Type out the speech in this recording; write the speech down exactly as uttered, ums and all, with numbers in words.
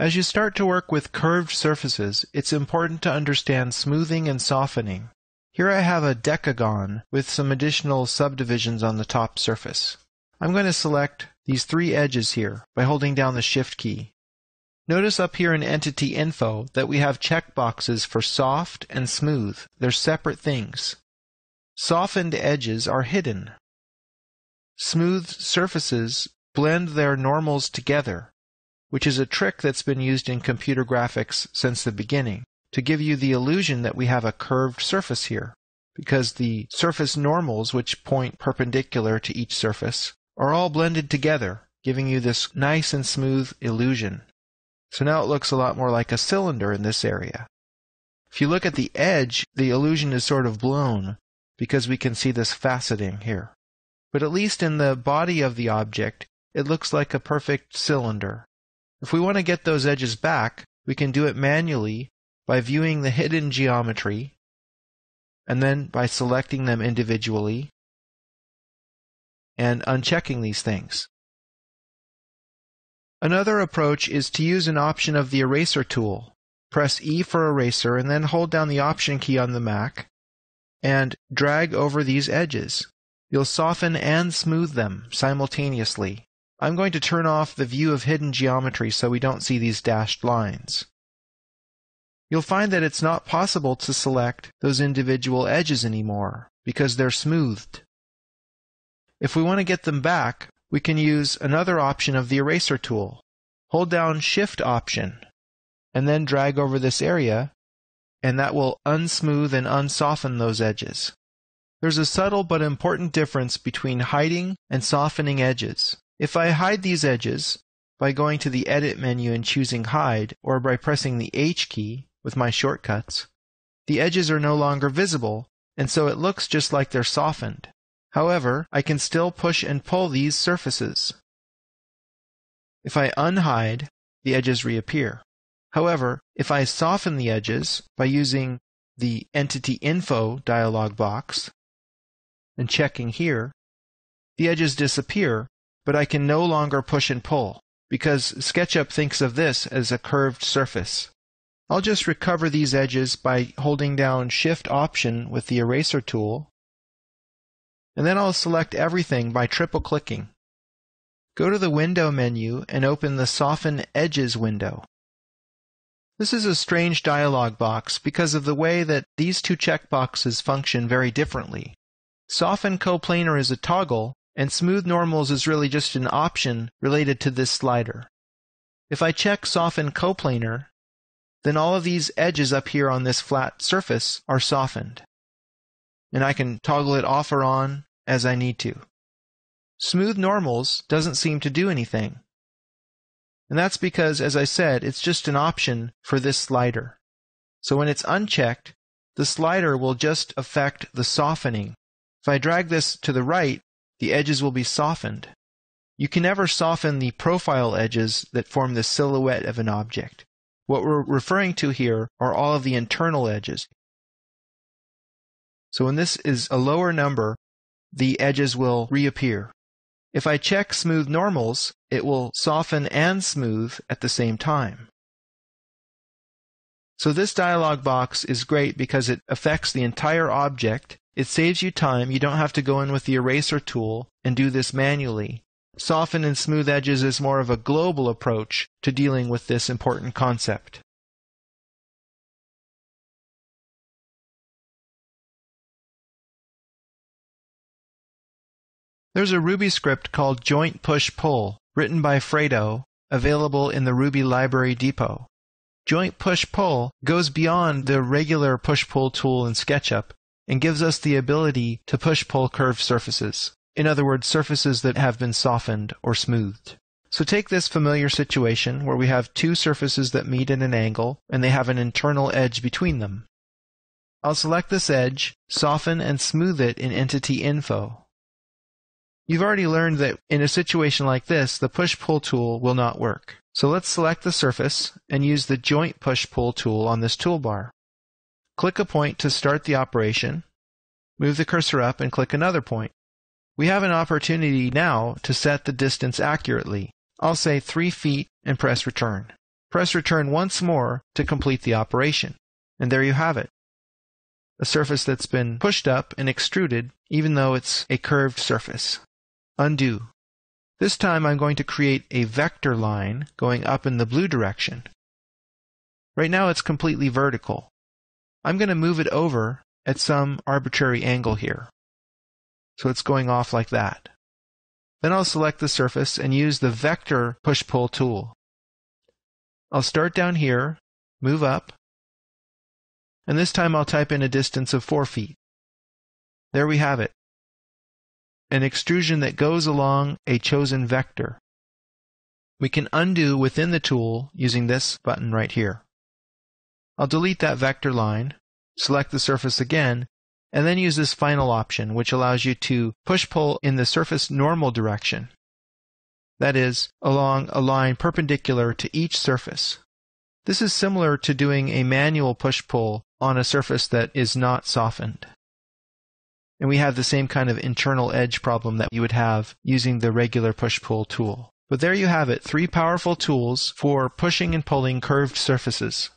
As you start to work with curved surfaces, it's important to understand smoothing and softening. Here I have a decagon with some additional subdivisions on the top surface. I'm going to select these three edges here by holding down the Shift key. Notice up here in Entity Info that we have checkboxes for soft and smooth. They're separate things. Softened edges are hidden. Smooth surfaces blend their normals together, which is a trick that's been used in computer graphics since the beginning, to give you the illusion that we have a curved surface here, because the surface normals, which point perpendicular to each surface, are all blended together, giving you this nice and smooth illusion. So now it looks a lot more like a cylinder in this area. If you look at the edge, the illusion is sort of blown because we can see this faceting here. But at least in the body of the object, it looks like a perfect cylinder. If we want to get those edges back, we can do it manually by viewing the hidden geometry and then by selecting them individually and unchecking these things. Another approach is to use an option of the Eraser tool. Press E for Eraser and then hold down the Option key on the Mac and drag over these edges. You'll soften and smooth them simultaneously. I'm going to turn off the view of hidden geometry so we don't see these dashed lines. You'll find that it's not possible to select those individual edges anymore because they're smoothed. If we want to get them back, we can use another option of the Eraser tool. Hold down Shift Option and then drag over this area, and that will unsmooth and unsoften those edges. There's a subtle but important difference between hiding and softening edges. If I hide these edges by going to the Edit menu and choosing Hide, or by pressing the H key with my shortcuts, the edges are no longer visible, and so it looks just like they're softened. However, I can still push and pull these surfaces. If I unhide, the edges reappear. However, if I soften the edges by using the Entity Info dialog box and checking here, the edges disappear, but I can no longer push and pull because SketchUp thinks of this as a curved surface. I'll just recover these edges by holding down Shift Option with the Eraser tool, and then I'll select everything by triple-clicking. Go to the Window menu and open the Soften Edges window. This is a strange dialog box because of the way that these two checkboxes function very differently. Soften Coplanar is a toggle, and Smooth Normals is really just an option related to this slider. If I check Soften Coplanar, then all of these edges up here on this flat surface are softened, and I can toggle it off or on as I need to. Smooth Normals doesn't seem to do anything. And that's because, as I said, it's just an option for this slider. So when it's unchecked, the slider will just affect the softening. If I drag this to the right, the edges will be softened. You can never soften the profile edges that form the silhouette of an object. What we're referring to here are all of the internal edges. So when this is a lower number, the edges will reappear. If I check Smooth Normals, it will soften and smooth at the same time. So this dialog box is great because it affects the entire object. It saves you time. You don't have to go in with the Eraser tool and do this manually. Soften and Smooth Edges is more of a global approach to dealing with this important concept. There's a Ruby script called Joint Push Pull, written by Fredo, available in the Ruby Library Depot. Joint Push Pull goes beyond the regular push-pull tool in SketchUp and gives us the ability to push-pull curved surfaces. In other words, surfaces that have been softened or smoothed. So take this familiar situation where we have two surfaces that meet at an angle and they have an internal edge between them. I'll select this edge, soften and smooth it in Entity Info. You've already learned that in a situation like this, the push-pull tool will not work. So let's select the surface and use the Joint Push Pull tool on this toolbar. Click a point to start the operation. Move the cursor up and click another point. We have an opportunity now to set the distance accurately. I'll say three feet and press Return. Press return once more to complete the operation. And there you have it. A surface that's been pushed up and extruded, even though it's a curved surface. Undo. This time I'm going to create a vector line going up in the blue direction. Right now it's completely vertical. I'm going to move it over at some arbitrary angle here. So it's going off like that. Then I'll select the surface and use the vector push-pull tool. I'll start down here, move up, and this time I'll type in a distance of four feet. There we have it. An extrusion that goes along a chosen vector. We can undo within the tool using this button right here. I'll delete that vector line, select the surface again, and then use this final option, which allows you to push-pull in the surface normal direction. That is, along a line perpendicular to each surface. This is similar to doing a manual push-pull on a surface that is not softened. And we have the same kind of internal edge problem that you would have using the regular push-pull tool. But there you have it, three powerful tools for pushing and pulling curved surfaces.